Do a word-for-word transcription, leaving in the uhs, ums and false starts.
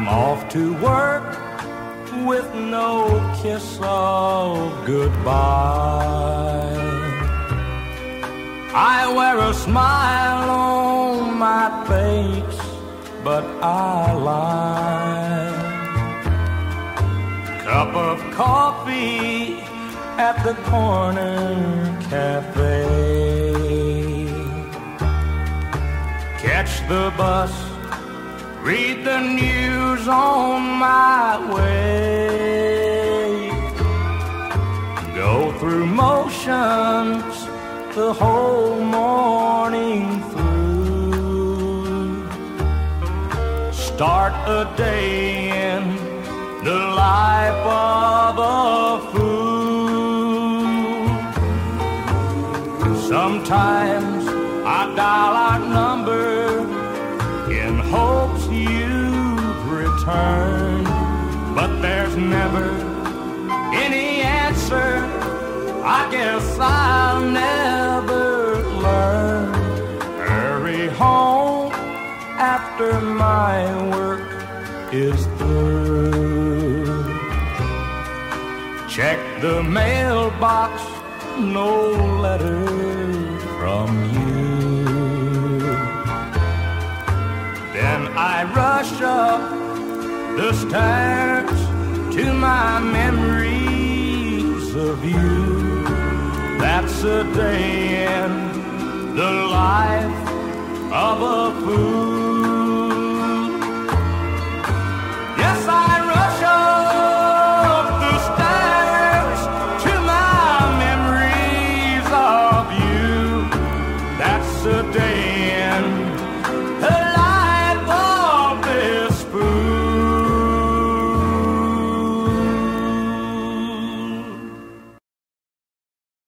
I'm off to work with no kiss of goodbye. I wear a smile on my face, but I lie. Cup of coffee at the corner cafe. Catch the bus, read the news on my way. Go through motions the whole morning through. Start a day in the life of a fool. Sometimes I dial our number in hopes you've returned, but there's never any answer. I guess I'll never learn. Hurry home after my work is through. Check the mailbox, no letter from you. Then I rush up the stairs to my memories of you. That's a day in the life of a fool. Yes, I rush up the stairs to my memories of you. That's a day.